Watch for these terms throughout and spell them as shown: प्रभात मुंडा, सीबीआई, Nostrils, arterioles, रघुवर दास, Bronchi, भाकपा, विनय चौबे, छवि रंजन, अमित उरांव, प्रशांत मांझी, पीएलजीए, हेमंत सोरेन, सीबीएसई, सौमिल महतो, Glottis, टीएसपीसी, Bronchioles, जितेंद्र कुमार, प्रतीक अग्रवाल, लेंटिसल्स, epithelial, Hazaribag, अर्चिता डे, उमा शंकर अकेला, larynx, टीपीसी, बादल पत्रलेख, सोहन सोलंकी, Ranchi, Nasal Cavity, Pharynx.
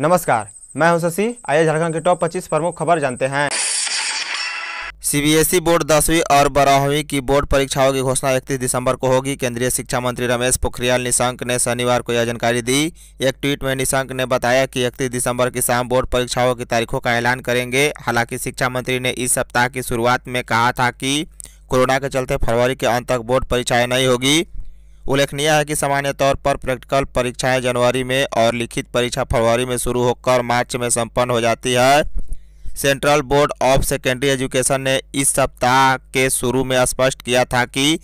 नमस्कार, मैं हूं शशि। आइए झारखंड की टॉप 25 प्रमुख खबर जानते हैं। सीबीएसई बोर्ड 10वीं और 12वीं की बोर्ड परीक्षाओं की घोषणा 31 दिसंबर को होगी। केंद्रीय शिक्षा मंत्री रमेश पोखरियाल निशंक ने शनिवार को यह जानकारी दी। एक ट्वीट में निशंक ने बताया कि 31 दिसंबर की शाम बोर्ड परीक्षाओं की तारीखों का ऐलान करेंगे। हालांकि शिक्षा मंत्री ने इस सप्ताह की शुरुआत में कहा था कि कोरोना के चलते फरवरी के अंत तक बोर्ड परीक्षाएँ नहीं होगी। उल्लेखनीय है कि सामान्य तौर पर प्रैक्टिकल परीक्षाएं जनवरी में और लिखित परीक्षा फरवरी में शुरू होकर मार्च में संपन्न हो जाती है। Central Board of Secondary Education ने इस सप्ताह के शुरू में स्पष्ट किया था कि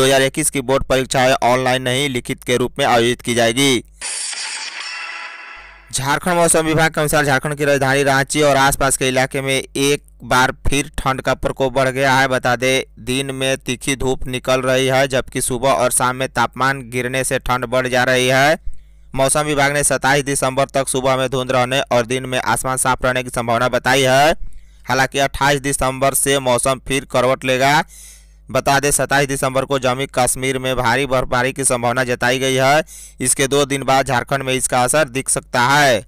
2021 की बोर्ड परीक्षाएं ऑनलाइन नहीं लिखित के रूप में आयोजित की जाएगी। झारखंड मौसम विभाग के अनुसार झारखंड की राजधानी रांची और आसपास के इलाके में एक बार फिर ठंड का प्रकोप बढ़ गया है। बता दें, दिन में तीखी धूप निकल रही है, जबकि सुबह और शाम में तापमान गिरने से ठंड बढ़ जा रही है। मौसम विभाग ने 27 दिसंबर तक सुबह में धुंध रहने और दिन में आसमान साफ रहने की संभावना बताई है। हालांकि 28 दिसंबर से मौसम फिर करवट लेगा। बता दें, 27 दिसंबर को जम्मू कश्मीर में भारी बर्फबारी की संभावना जताई गई है। इसके 2 दिन बाद झारखंड में इसका असर दिख सकता है।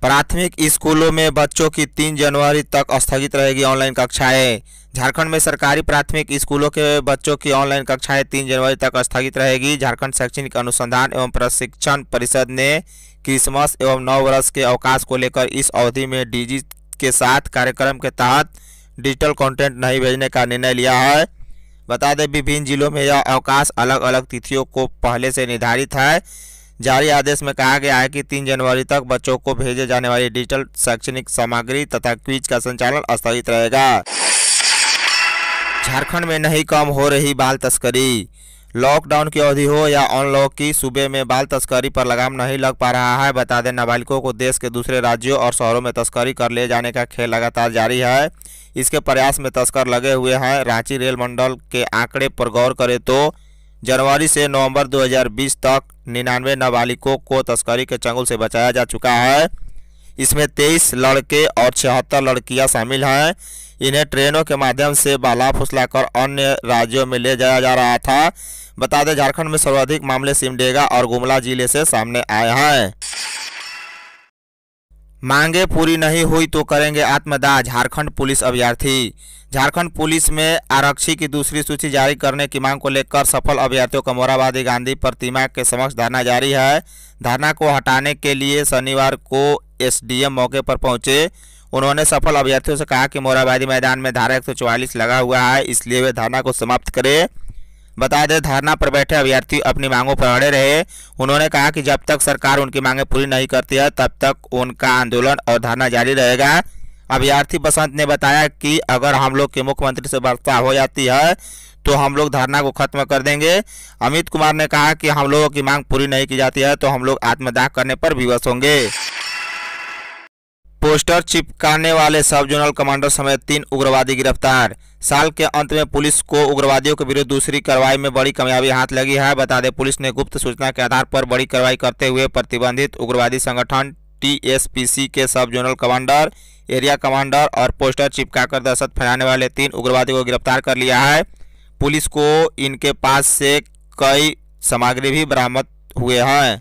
प्राथमिक स्कूलों में बच्चों की 3 जनवरी तक स्थगित रहेगी ऑनलाइन कक्षाएं। झारखंड में सरकारी प्राथमिक स्कूलों के बच्चों की ऑनलाइन कक्षाएं 3 जनवरी तक स्थगित रहेगी। झारखंड शैक्षणिक अनुसंधान एवं प्रशिक्षण परिषद ने क्रिसमस एवं 9 वर्ष के अवकाश को लेकर इस अवधि में डीजी के साथ कार्यक्रम के तहत डिजिटल कंटेंट नहीं भेजने का निर्णय लिया है। बता दें, विभिन्न जिलों में यह अवकाश अलग अलग तिथियों को पहले से निर्धारित है। जारी आदेश में कहा गया है कि 3 जनवरी तक बच्चों को भेजे जाने वाली डिजिटल शैक्षणिक सामग्री तथा क्विज का संचालन स्थगित रहेगा। झारखंड में नहीं कम हो रही बाल तस्करी। लॉकडाउन की अवधि हो या अनलॉक की, सूबे में बाल तस्करी पर लगाम नहीं लग पा रहा है। बता दें, नाबालिगों को देश के दूसरे राज्यों और शहरों में तस्करी कर ले जाने का खेल लगातार जारी है। इसके प्रयास में तस्कर लगे हुए हैं। रांची रेल मंडल के आंकड़े पर गौर करें तो जनवरी से नवंबर 2020 तक 99 नाबालिगों को तस्करी के चंगुल से बचाया जा चुका है। इसमें 23 लड़के और 76 लड़कियां शामिल हैं। इन्हें ट्रेनों के माध्यम से बहला फुसलाकर अन्य राज्यों में ले जाया जा रहा था। बता दें, झारखंड में सर्वाधिक मामले सिमडेगा और गुमला जिले से सामने आए हैं। मांगे पूरी नहीं हुई तो करेंगे आत्मदाह, झारखंड पुलिस अभ्यर्थी। झारखंड पुलिस में आरक्षी की दूसरी सूची जारी करने की मांग को लेकर सफल अभ्यर्थियों का मोराबादी गांधी प्रतिमा के समक्ष धरना जारी है। धरना को हटाने के लिए शनिवार को एसडीएम मौके पर पहुंचे। उन्होंने सफल अभ्यर्थियों से कहा कि मोराबादी मैदान में धारा 144 लगा हुआ है, इसलिए वे धरना को समाप्त करें। बता दें, धरना पर बैठे अभ्यर्थी अपनी मांगों पर अड़े रहे। उन्होंने कहा कि जब तक सरकार उनकी मांगें पूरी नहीं करती है, तब तक उनका आंदोलन और धरना जारी रहेगा। अभ्यर्थी बसंत ने बताया कि अगर हम लोग के मुख्यमंत्री से वार्ता हो जाती है तो हम लोग धरना को खत्म कर देंगे। अमित कुमार ने कहा कि हम लोगों की मांग पूरी नहीं की जाती है तो हम लोग आत्मदाह करने पर विवश होंगे। पोस्टर चिपकाने वाले सब जोनल कमांडर समेत 3 उग्रवादी गिरफ्तार। साल के अंत में पुलिस को उग्रवादियों के विरुद्ध दूसरी कार्रवाई में बड़ी कामयाबी हाथ लगी है। बता दें, पुलिस ने गुप्त सूचना के आधार पर बड़ी कार्रवाई करते हुए प्रतिबंधित उग्रवादी संगठन टीएसपीसी के sub zonal commander, area commander और पोस्टर चिपकाकर दहशत फैलाने वाले 3 उग्रवादियों को गिरफ्तार कर लिया है। पुलिस को इनके पास से कई सामग्री भी बरामद हुए हैं।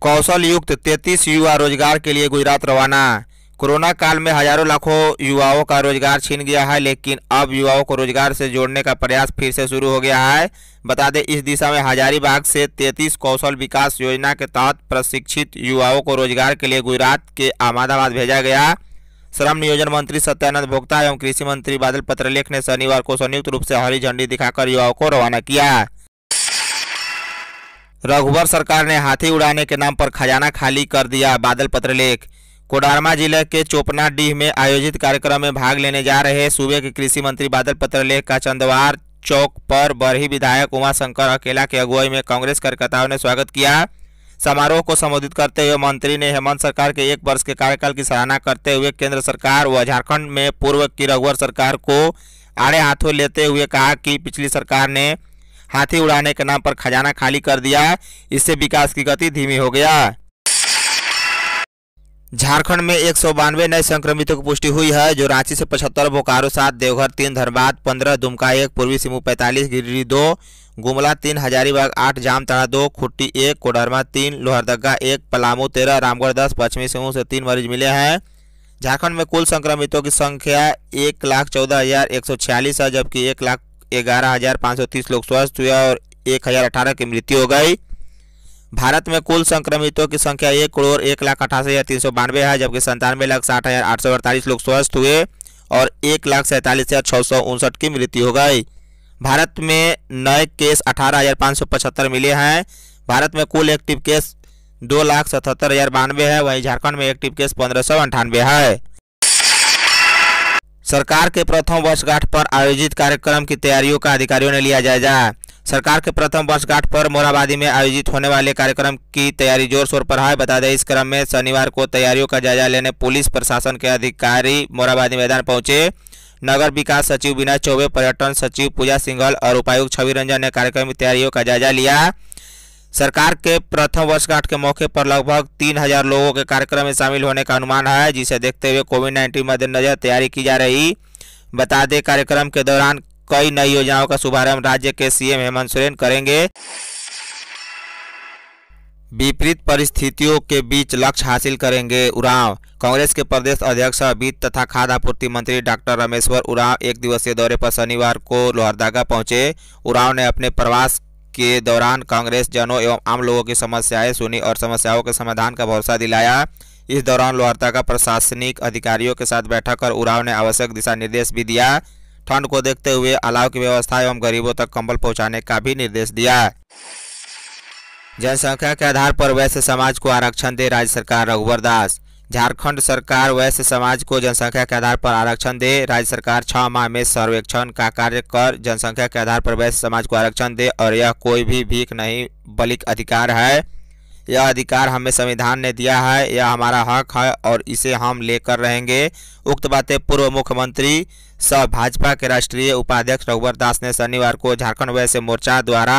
कौशल युक्त 33 युवा रोजगार के लिए गुजरात रवाना। कोरोना काल में हजारों लाखों युवाओं का रोजगार छीन गया है, लेकिन अब युवाओं को रोजगार से जोड़ने का प्रयास फिर से शुरू हो गया है। बता दें, इस दिशा में हजारीबाग से 33 कौशल विकास योजना के तहत प्रशिक्षित युवाओं को रोजगार के लिए गुजरात के अहमदाबाद भेजा गया। श्रम नियोजन मंत्री सत्यानंद भोक्ता एवं कृषि मंत्री बादल पत्रलेख ने शनिवार को संयुक्त रूप से हरी झंडी दिखाकर युवाओं को रवाना किया। रघुवर सरकार ने हाथी उड़ाने के नाम पर खजाना खाली कर दिया, बादल पत्रलेख। कोडरमा जिले के चोपनाडीह में आयोजित कार्यक्रम में भाग लेने जा रहे सूबे के कृषि मंत्री बादल पत्रलेख का चंदवार चौक पर बरही विधायक उमा शंकर अकेला के अगुवाई में कांग्रेस कार्यकर्ताओं ने स्वागत किया। समारोह को संबोधित करते हुए मंत्री ने हेमंत सरकार के 1 वर्ष के कार्यकाल की सराहना करते हुए केंद्र सरकार व झारखंड में पूर्व की रघुवर सरकार को आड़े हाथों लेते हुए कहा कि पिछली सरकार ने हाथी उड़ाने के नाम पर खजाना खाली कर दिया, इससे विकास की गति धीमी हो गया। झारखंड में 192 नए संक्रमितों की पुष्टि हुई है, जो रांची से 75, बोकारो 7, देवघर 3, धनबाद 15, दुमका 1, पूर्वी सिंहभूम 45, गिरिडीह 2, गुमला 3, हजारीबाग 8, जामताड़ा 2, खुट्टी 1, कोडरमा 3, लोहरदगा 1, पलामू 13, रामगढ़ 10, पश्चिमी सिंहभूम से 3 मरीज मिले हैं। झारखंड में कुल संक्रमितों की संख्या 1,14,146 है, जबकि 1,11,530 लोग स्वस्थ हुए और 1,018 की मृत्यु हो गई। भारत में कुल संक्रमितों की संख्या 1,01,88,392 है, जबकि 97,60,848 लोग स्वस्थ हुए और 1,47,659 की मृत्यु हो गई। भारत में नए केस 18,575 मिले हैं। भारत में कुल एक्टिव केस 2,77,092 है, वहीं झारखंड में एक्टिव केस 1,598 है। सरकार के प्रथम वर्षगांठ पर आयोजित कार्यक्रम की तैयारियों का अधिकारियों ने लिया जायजा। सरकार के प्रथम वर्षगांठ पर मोरहाबादी में आयोजित होने वाले कार्यक्रम की तैयारी जोर शोर पर है। बता दें, इस क्रम में शनिवार को तैयारियों का जायजा लेने पुलिस प्रशासन के अधिकारी मोरहाबादी मैदान पहुंचे। नगर विकास सचिव विनय चौबे, पर्यटन सचिव पूजा सिंघल और उपायुक्त छवि रंजन ने कार्यक्रम की तैयारियों का जायजा लिया। सरकार के प्रथम वर्षगांठ के मौके पर लगभग 3,000 लोगों के कार्यक्रम में शामिल होने का अनुमान है, जिसे देखते हुए कोविड-19 मद्देनजर तैयारी की जा रही। बता दें, कार्यक्रम के दौरान कई नई योजनाओं का शुभारंभ राज्य के सीएम हेमंत सोरेन करेंगे। विपरीत परिस्थितियों के बीच लक्ष्य हासिल करेंगे उरांव। कांग्रेस के प्रदेश अध्यक्ष वित्त तथा खाद्य आपूर्ति मंत्री डॉक्टर रामेश्वर उरांव एक दिवसीय दौरे पर शनिवार को लोहरदगा पहुंचे। उरांव ने अपने प्रवास के दौरान कांग्रेस जनों एवं आम लोगों की समस्याएं सुनी और समस्याओं के समाधान का भरोसा दिलाया। इस दौरान लोहरदगा प्रशासनिक अधिकारियों के साथ बैठक कर उरांव ने आवश्यक दिशा निर्देश भी दिया। ठंड को देखते हुए अलाव की व्यवस्था एवं गरीबों तक कंबल पहुंचाने का भी निर्देश दिया। जनसंख्या के आधार पर वैश्य समाज को आरक्षण दे राज्य सरकार, रघुवर दास। झारखंड सरकार वैश्य समाज को जनसंख्या के आधार पर आरक्षण दे। राज्य सरकार 6 माह में सर्वेक्षण का कार्य कर जनसंख्या के आधार पर वैश्य समाज को आरक्षण दे और यह कोई भी भीख नहीं बल्कि अधिकार है। यह अधिकार हमें संविधान ने दिया है, यह हमारा हक है और इसे हम लेकर रहेंगे। उक्त बातें पूर्व मुख्यमंत्री सह भाजपा के राष्ट्रीय उपाध्यक्ष रघुवर दास ने शनिवार को झारखंड वैश्य मोर्चा द्वारा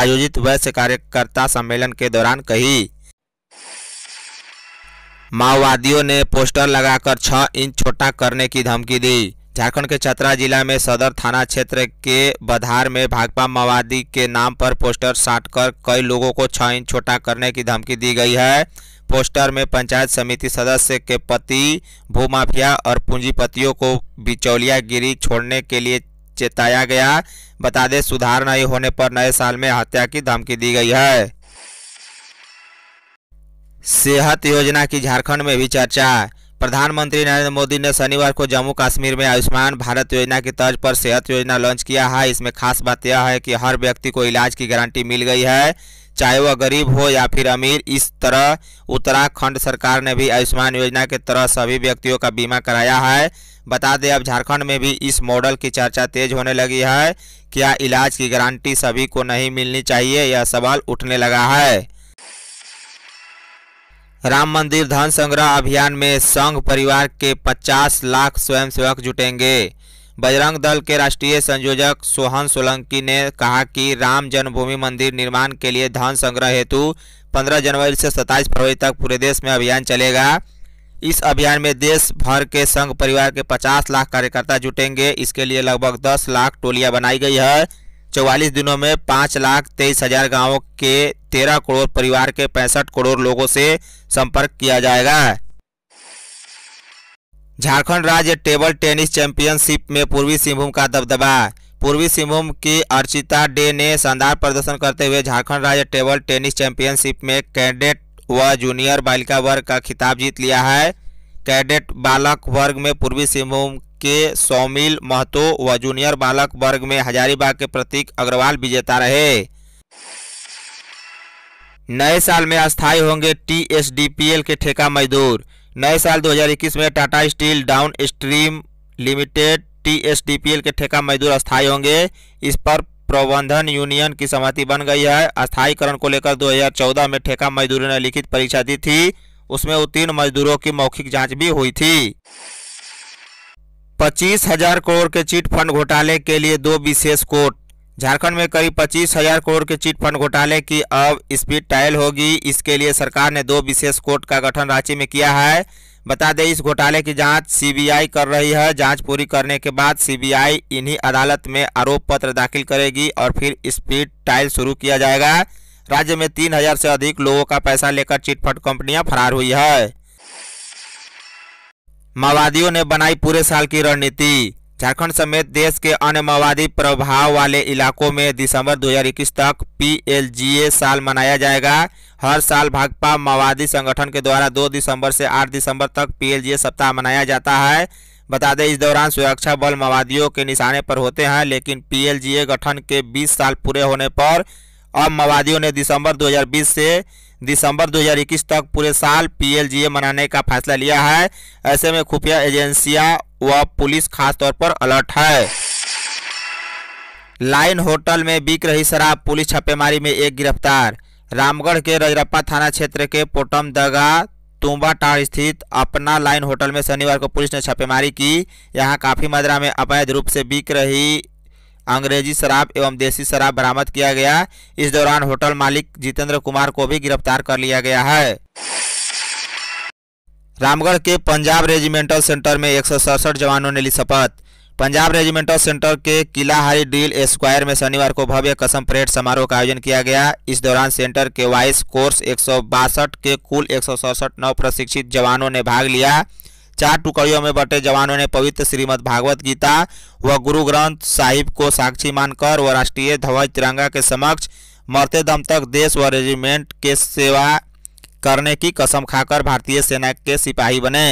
आयोजित वैश्य कार्यकर्ता सम्मेलन के दौरान कही। माओवादियों ने पोस्टर लगाकर 6 इंच छोटा करने की धमकी दी। झारखंड के चतरा जिला में सदर थाना क्षेत्र के बधार में भाकपा माओवादी के नाम पर पोस्टर साटकर कई लोगों को 6 इंच छोटा करने की धमकी दी गई है। पोस्टर में पंचायत समिति सदस्य के पति भूमाफिया और पूंजीपतियों को बिचौलियागिरी छोड़ने के लिए चेताया गया। बता दें, सुधार नहीं होने पर नए साल में हत्या की धमकी दी गई है। सेहत योजना की झारखंड में भी चर्चा। प्रधानमंत्री नरेंद्र मोदी ने शनिवार को जम्मू कश्मीर में आयुष्मान भारत योजना की तर्ज पर सेहत योजना लॉन्च किया है। इसमें खास बात यह है कि हर व्यक्ति को इलाज की गारंटी मिल गई है, चाहे वह गरीब हो या फिर अमीर। इस तरह उत्तराखंड सरकार ने भी आयुष्मान योजना के तरह सभी व्यक्तियों का बीमा कराया है। बता दें, अब झारखंड में भी इस मॉडल की चर्चा तेज होने लगी है। क्या इलाज की गारंटी सभी को नहीं मिलनी चाहिए, यह सवाल उठने लगा है। राम मंदिर धन संग्रह अभियान में संघ परिवार के 50 लाख स्वयंसेवक जुटेंगे। बजरंग दल के राष्ट्रीय संयोजक सोहन सोलंकी ने कहा कि राम जन्मभूमि मंदिर निर्माण के लिए धन संग्रह हेतु 15 जनवरी से 27 फरवरी तक पूरे देश में अभियान चलेगा। इस अभियान में देश भर के संघ परिवार के 50 लाख कार्यकर्ता जुटेंगे। इसके लिए लगभग 10 लाख टोलियाँ बनाई गई है। 44 दिनों में 5,23,000 गाँवों के 13 करोड़ परिवार के 65 करोड़ लोगों से संपर्क किया जाएगा। झारखंड राज्य टेबल टेनिस चैंपियनशिप में पूर्वी सिंहभूम का दबदबा। पूर्वी सिंहभूम की अर्चिता डे ने शानदार प्रदर्शन करते हुए झारखंड राज्य टेबल टेनिस चैंपियनशिप में कैडेट व जूनियर बालिका वर्ग का खिताब जीत लिया है। कैडेट बालक वर्ग में पूर्वी सिंहभूम के सौमिल महतो व जूनियर बालक वर्ग में हजारीबाग के प्रतीक अग्रवाल विजेता रहे। नए साल में अस्थायी होंगे टीएसडीपीएल के ठेका मजदूर। नए साल 2021 में Tata steel down stream limited TSDPL के ठेका मजदूर अस्थायी होंगे। इस पर प्रबंधन यूनियन की सहमति बन गई है। अस्थायीकरण को लेकर 2014 में ठेका मजदूरों ने लिखित परीक्षा दी थी, उसमें उत्तीर्ण मजदूरों की मौखिक जाँच भी हुई थी। 25,000 करोड़ के चिट फंड घोटाले के लिए 2 विशेष कोर्ट। झारखंड में करीब 25,000 करोड़ के चिट फंड घोटाले की अब स्पीड ट्रायल होगी। इसके लिए सरकार ने 2 विशेष कोर्ट का गठन रांची में किया है। बता दें इस घोटाले की जांच सीबीआई कर रही है। जांच पूरी करने के बाद सीबीआई इन्हीं अदालत में आरोप पत्र दाखिल करेगी और फिर स्पीड ट्रायल शुरू किया जाएगा। राज्य में 3000 से अधिक लोगों का पैसा लेकर चिटफंड कंपनियां फरार हुई है। माओवादियों ने बनाई पूरे साल की रणनीति। झारखंड समेत देश के अन्य माओवादी प्रभाव वाले इलाकों में दिसंबर 2021 तक पीएलजीए साल मनाया जाएगा। हर साल भाकपा माओवादी संगठन के द्वारा 2 दिसंबर से 8 दिसंबर तक पीएलजीए सप्ताह मनाया जाता है। बता दें इस दौरान सुरक्षा बल माओवादियों के निशाने पर होते हैं, लेकिन पीएलजीए गठन के 20 साल पूरे होने पर अब माओवादियों ने दिसंबर 2020 से दिसंबर 2021 तक पूरे साल पीएलजीए मनाने का फैसला लिया है। ऐसे में खुफिया एजेंसियां व पुलिस खासतौर पर अलर्ट है। लाइन होटल में बिक रही शराब, पुलिस छापेमारी में एक गिरफ्तार। रामगढ़ के रजरप्पा थाना क्षेत्र के पोटमदगा तुम्बाटार स्थित अपना लाइन होटल में शनिवार को पुलिस ने छापेमारी की। यहां काफ़ी मात्रा में अवैध रूप से बिक रही अंग्रेजी शराब एवं देसी शराब बरामद किया गया। इस दौरान होटल मालिक जितेंद्र कुमार को भी गिरफ्तार कर लिया गया है। रामगढ़ के पंजाब रेजिमेंटल सेंटर में 167 जवानों ने ली शपथ। पंजाब रेजिमेंटल सेंटर के किलाहारी डील स्क्वायर में शनिवार को भव्य कसम परेड समारोह का आयोजन किया गया। इस दौरान सेंटर के वाइस कोर्स 162 के कुल 167 नव प्रशिक्षित जवानों ने भाग लिया। 4 टुकड़ियों में बटे जवानों ने पवित्र श्रीमद् भागवत गीता व गुरु ग्रंथ साहिब को साक्षी मानकर व राष्ट्रीय ध्वज तिरंगा के समक्ष मरते दम तक देश व रेजिमेंट के सेवा करने की कसम खाकर भारतीय सेना के सिपाही बने।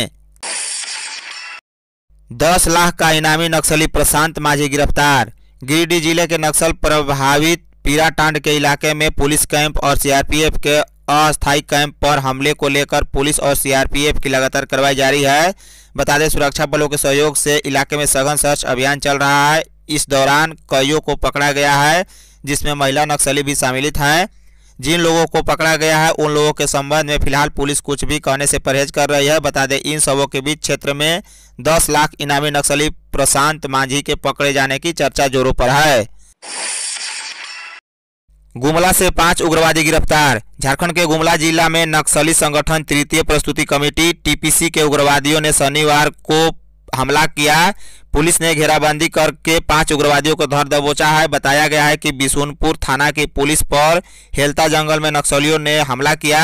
10 लाख का इनामी नक्सली प्रशांत मांझी गिरफ्तार। गिरिडीह जिले के नक्सल प्रभावित पीराटांड के इलाके में पुलिस कैंप और सीआरपीएफ के अस्थायी कैंप पर हमले को लेकर पुलिस और सीआरपीएफ की लगातार कार्रवाई जारी है। बता दें सुरक्षा बलों के सहयोग से इलाके में सघन सर्च अभियान चल रहा है। इस दौरान कईयों को पकड़ा गया है, जिसमें महिला नक्सली भी शामिल हैं। जिन लोगों को पकड़ा गया है उन लोगों के संबंध में फिलहाल पुलिस कुछ भी कहने से परहेज कर रही है। बता दें इन सबों के बीच क्षेत्र में 10 लाख इनामी नक्सली प्रशांत मांझी के पकड़े जाने की चर्चा जोरों पर है। गुमला से 5 उग्रवादी गिरफ्तार। झारखंड के गुमला जिला में नक्सली संगठन तृतीय प्रस्तुति कमेटी टीपीसी के उग्रवादियों ने शनिवार को हमला किया। पुलिस ने घेराबंदी करके 5 उग्रवादियों को धर दबोचा है। बताया गया है कि बिशुनपुर थाना की पुलिस पर हेलता जंगल में नक्सलियों ने हमला किया।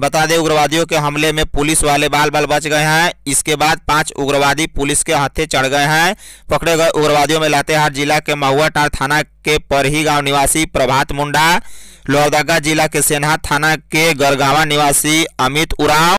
बता दें उग्रवादियों के हमले में पुलिस वाले बाल बाल बच गए हैं। इसके बाद 5 उग्रवादी पुलिस के हाथे चढ़ गए हैं। पकड़े गए उग्रवादियों में लातेहार जिला के महुआटार थाना के परही गाँव निवासी प्रभात मुंडा, लोहरदगा जिला के सेनहा थाना के गरगावा निवासी अमित उरांव,